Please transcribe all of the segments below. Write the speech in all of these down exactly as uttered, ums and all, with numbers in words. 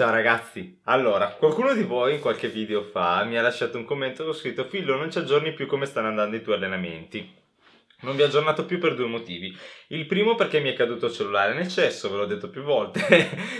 Ciao ragazzi, allora qualcuno di voi qualche video fa mi ha lasciato un commento con scritto: Fillo, non ci aggiorni più come stanno andando i tuoi allenamenti. Non vi ho aggiornato più per due motivi. Il primo perché mi è caduto il cellulare nel cesso, ve l'ho detto più volte.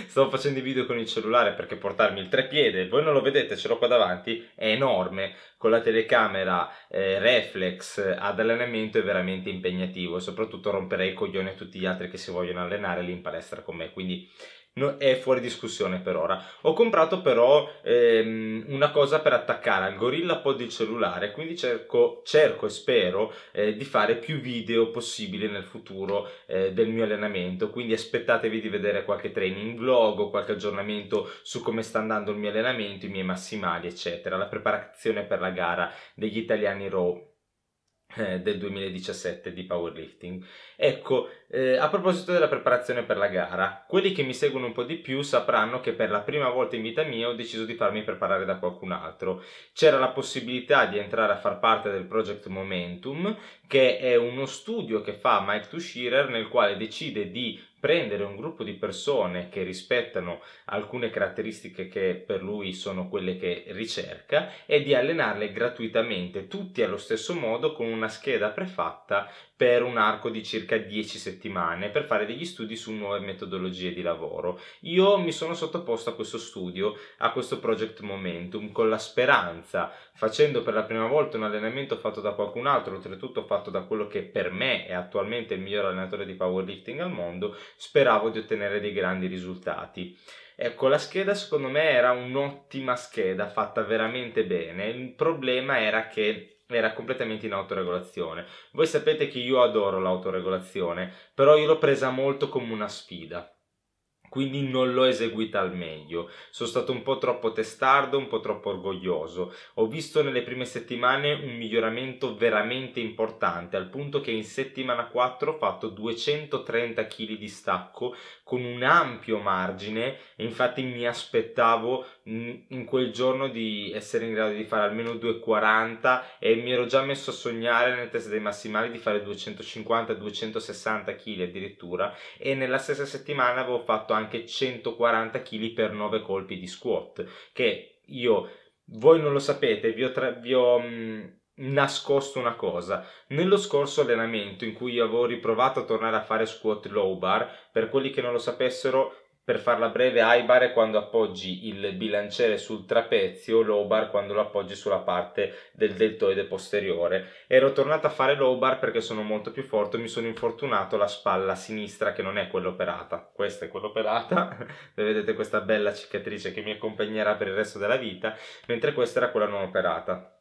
Stavo facendo i video con il cellulare perché portarmi il trepiede, voi non lo vedete, ce l'ho qua davanti, è enorme. Con la telecamera eh, reflex ad allenamento è veramente impegnativo, e soprattutto romperei il coglione a tutti gli altri che si vogliono allenare lì in palestra con me, quindi no, è fuori discussione per ora. Ho comprato però ehm, una cosa per attaccare al GorillaPod il cellulare, quindi cerco, cerco e spero eh, di fare più video possibile nel futuro eh, del mio allenamento, quindi aspettatevi di vedere qualche training vlog o qualche aggiornamento su come sta andando il mio allenamento, i miei massimali eccetera, la preparazione per la gara degli italiani RAW del duemiladiciassette di powerlifting. Ecco, eh, a proposito della preparazione per la gara, quelli che mi seguono un po' di più sapranno che per la prima volta in vita mia ho deciso di farmi preparare da qualcun altro. C'era la possibilità di entrare a far parte del Project Momentum, che è uno studio che fa Mike Tushierer, nel quale decide di prendere un gruppo di persone che rispettano alcune caratteristiche che per lui sono quelle che ricerca e di allenarle gratuitamente, tutti allo stesso modo, con una scheda prefatta per un arco di circa dieci settimane, per fare degli studi su nuove metodologie di lavoro. Io mi sono sottoposto a questo studio, a questo Project Momentum, con la speranza, facendo per la prima volta un allenamento fatto da qualcun altro, oltretutto fatto da quello che per me è attualmente il miglior allenatore di powerlifting al mondo, speravo di ottenere dei grandi risultati. Ecco, la scheda secondo me era un'ottima scheda, fatta veramente bene. Il problema era che era completamente in autoregolazione. Voi sapete che io adoro l'autoregolazione, però io l'ho presa molto come una sfida, quindi non l'ho eseguita al meglio. Sono stato un po' troppo testardo, un po' troppo orgoglioso. Ho visto nelle prime settimane un miglioramento veramente importante, al punto che in settimana quattro ho fatto duecentotrenta chili di stacco con un ampio margine, e infatti mi aspettavo in quel giorno di essere in grado di fare almeno duecentoquaranta, e mi ero già messo a sognare nel test dei massimali di fare duecentocinquanta duecentosessanta chili addirittura, e nella stessa settimana avevo fatto anche anche centoquaranta chili per nove colpi di squat, che io, voi non lo sapete, vi ho, tra, vi ho mh, nascosto una cosa. Nello scorso allenamento in cui io avevo riprovato a tornare a fare squat low bar, per quelli che non lo sapessero, per farla breve, high bar è quando appoggi il bilanciere sul trapezio, low bar quando lo appoggi sulla parte del deltoide posteriore. Ero tornato a fare low bar perché sono molto più forte, mi sono infortunato la spalla sinistra, che non è quella operata, questa è quella operata, vedete questa bella cicatrice che mi accompagnerà per il resto della vita, mentre questa era quella non operata.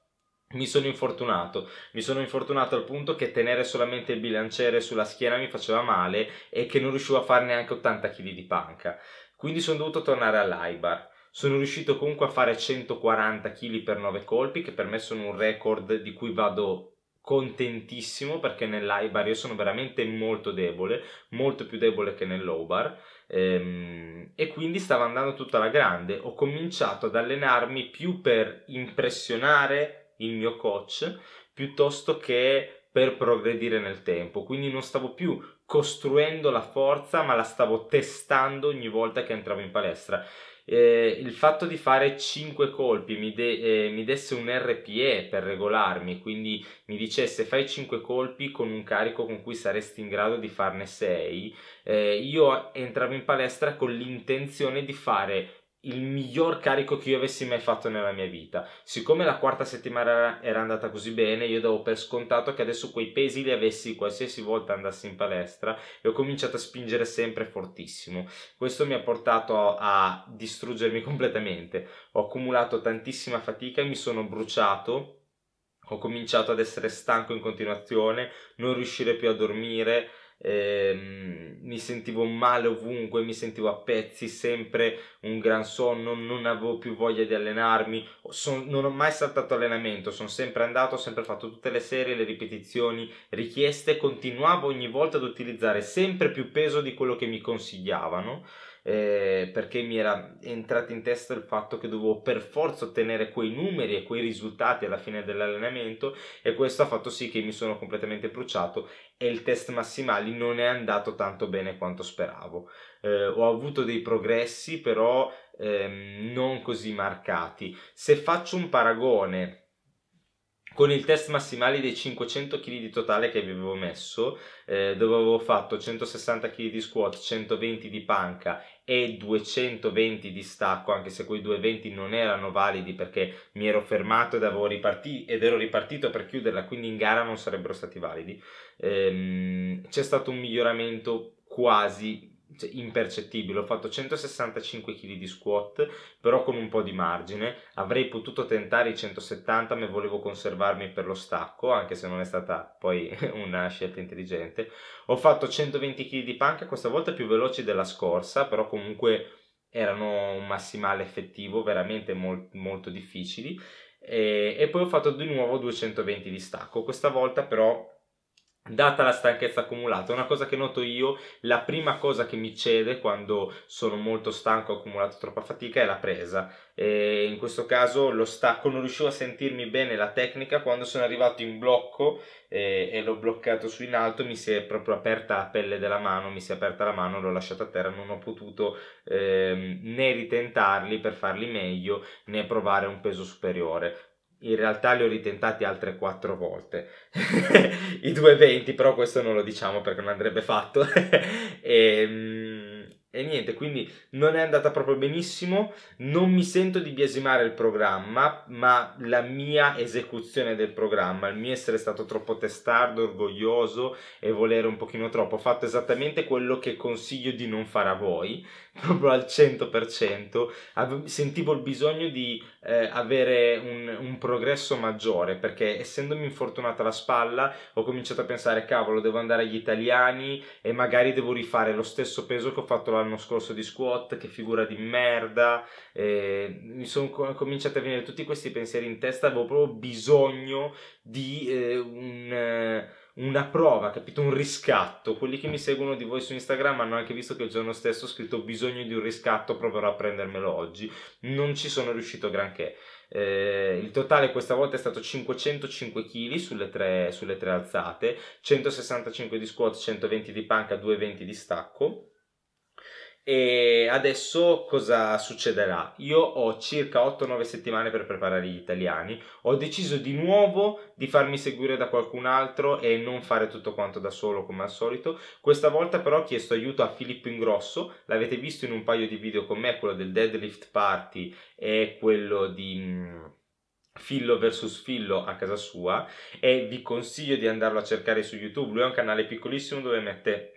Mi sono infortunato, mi sono infortunato al punto che tenere solamente il bilanciere sulla schiena mi faceva male e che non riuscivo a fare neanche ottanta chili di panca, quindi sono dovuto tornare all'high bar. Sono riuscito comunque a fare centoquaranta chili per nove colpi, che per me sono un record di cui vado contentissimo, perché nell'high bar io sono veramente molto debole, molto più debole che nel low bar, e quindi stava andando tutta alla grande. Ho cominciato ad allenarmi più per impressionare il mio coach piuttosto che per progredire nel tempo, quindi non stavo più costruendo la forza, ma la stavo testando ogni volta che entravo in palestra. Eh, il fatto di fare cinque colpi mi, de- eh, mi desse un R P E per regolarmi, quindi mi dicesse: fai cinque colpi con un carico con cui saresti in grado di farne sei. Eh, io entravo in palestra con l'intenzione di fare il miglior carico che io avessi mai fatto nella mia vita. Siccome la quarta settimana era andata così bene, io davo per scontato che adesso quei pesi li avessi qualsiasi volta andassi in palestra, e ho cominciato a spingere sempre fortissimo. Questo mi ha portato a distruggermi completamente, ho accumulato tantissima fatica, mi sono bruciato, ho cominciato ad essere stanco in continuazione, non riuscire più a dormire. Eh, mi sentivo male ovunque, mi sentivo a pezzi, sempre un gran sonno, non avevo più voglia di allenarmi, son, non ho mai saltato allenamento, sono sempre andato, ho sempre fatto tutte le serie, le ripetizioni richieste, continuavo ogni volta ad utilizzare sempre più peso di quello che mi consigliavano, eh, perché mi era entrato in testa il fatto che dovevo per forza ottenere quei numeri e quei risultati alla fine dell'allenamento, e questo ha fatto sì che mi sono completamente bruciato e il test massimali non è andato tanto bene quanto speravo. Eh, ho avuto dei progressi però ehm, non così marcati. Se faccio un paragone con il test massimale dei cinquecento chili di totale che vi avevo messo, eh, dove avevo fatto centosessanta chili di squat, centoventi di panca e duecentoventi di stacco, anche se quei duecentoventi non erano validi perché mi ero fermato ed avevo ripartito ed ero ripartito per chiuderla, quindi in gara non sarebbero stati validi. Ehm, c'è stato un miglioramento quasi impercettibile. Ho fatto centosessantacinque chili di squat, però con un po' di margine. Avrei potuto tentare i centosettanta, ma volevo conservarmi per lo stacco, anche se non è stata poi una scelta intelligente. Ho fatto centoventi chili di panca, questa volta più veloci della scorsa, però comunque erano un massimale effettivo veramente molt- molto difficili, e-, e poi ho fatto di nuovo duecentoventi di stacco, questa volta però, data la stanchezza accumulata, una cosa che noto io, la prima cosa che mi cede quando sono molto stanco, ho accumulato troppa fatica, è la presa. E in questo caso lo stacco, non riuscivo a sentirmi bene la tecnica, quando sono arrivato in blocco eh, e l'ho bloccato su in alto, mi si è proprio aperta la pelle della mano, mi si è aperta la mano, l'ho lasciata a terra, non ho potuto eh, né ritentarli per farli meglio, né provare un peso superiore. In realtà li ho ritentati altre quattro volte i duecentoventi, però questo non lo diciamo perché non andrebbe fatto e, e niente, quindi non è andata proprio benissimo. Non mi sento di biasimare il programma, ma la mia esecuzione del programma, il mio essere stato troppo testardo, orgoglioso e volere un pochino troppo. Ho fatto esattamente quello che consiglio di non fare a voi, proprio al cento per cento. Sentivo il bisogno di eh, avere un, un progresso maggiore, perché essendomi infortunata la spalla ho cominciato a pensare: cavolo, devo andare agli italiani e magari devo rifare lo stesso peso che ho fatto l'anno scorso di squat, che figura di merda. Eh, mi sono cominciati a venire tutti questi pensieri in testa, avevo proprio bisogno di eh, un... Eh, una prova, capito? Un riscatto. Quelli che mi seguono di voi su Instagram hanno anche visto che il giorno stesso ho scritto: ho bisogno di un riscatto, proverò a prendermelo oggi. Non ci sono riuscito granché. Eh, il totale questa volta è stato cinquecentocinque chili sulle tre, sulle tre alzate, centosessantacinque di squat, centoventi di panca, duecentoventi di stacco. E adesso cosa succederà? Io ho circa otto nove settimane per preparare gli italiani. Ho deciso di nuovo di farmi seguire da qualcun altro e non fare tutto quanto da solo come al solito. Questa volta però ho chiesto aiuto a Filippo Ingrosso, l'avete visto in un paio di video con me, quello del deadlift party e quello di Fillo versus Fillo a casa sua, e vi consiglio di andarlo a cercare su YouTube. Lui ha un canale piccolissimo dove mette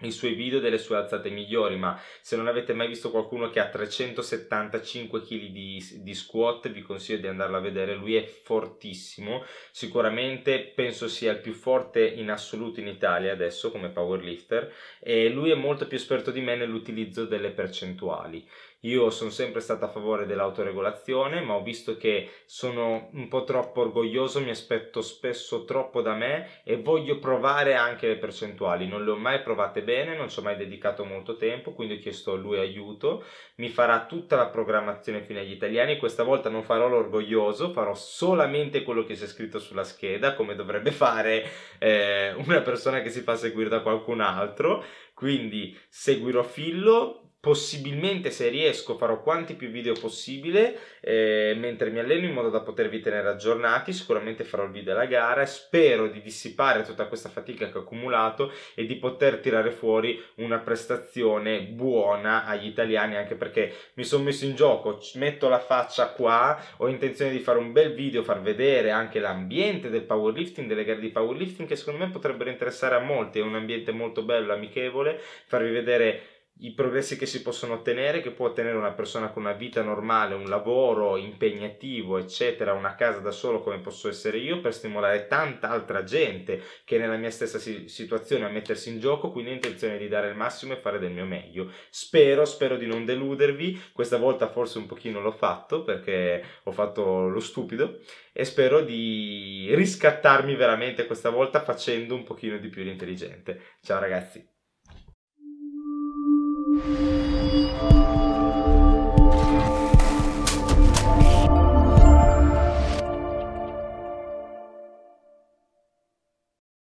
i suoi video delle sue alzate migliori, ma se non avete mai visto qualcuno che ha trecentosettantacinque chili di, di squat, vi consiglio di andarlo a vedere. Lui è fortissimo, sicuramente penso sia il più forte in assoluto in Italia adesso come powerlifter, e lui è molto più esperto di me nell'utilizzo delle percentuali. Io sono sempre stato a favore dell'autoregolazione, ma ho visto che sono un po' troppo orgoglioso, mi aspetto spesso troppo da me e voglio provare anche le percentuali. Non le ho mai provate bene, non ci ho mai dedicato molto tempo, quindi ho chiesto a lui aiuto. Mi farà tutta la programmazione fino agli italiani. Questa volta non farò l'orgoglioso, farò solamente quello che c'è scritto sulla scheda, come dovrebbe fare eh, una persona che si fa seguire da qualcun altro. Quindi seguirò Fillo. Possibilmente, se riesco, farò quanti più video possibile eh, mentre mi alleno, in modo da potervi tenere aggiornati. Sicuramente farò il video alla gara e spero di dissipare tutta questa fatica che ho accumulato e di poter tirare fuori una prestazione buona agli italiani, anche perché mi sono messo in gioco, metto la faccia qua, ho intenzione di fare un bel video, far vedere anche l'ambiente del powerlifting, delle gare di powerlifting, che secondo me potrebbero interessare a molti. È un ambiente molto bello, amichevole, farvi vedere i progressi che si possono ottenere, che può ottenere una persona con una vita normale, un lavoro impegnativo, eccetera, una casa da solo come posso essere io, per stimolare tanta altra gente che è nella mia stessa situazione a mettersi in gioco. Quindi ho intenzione di dare il massimo e fare del mio meglio. Spero, spero di non deludervi. Questa volta forse un pochino l'ho fatto, perché ho fatto lo stupido, e spero di riscattarmi veramente questa volta facendo un pochino di più l'intelligente. Ciao ragazzi!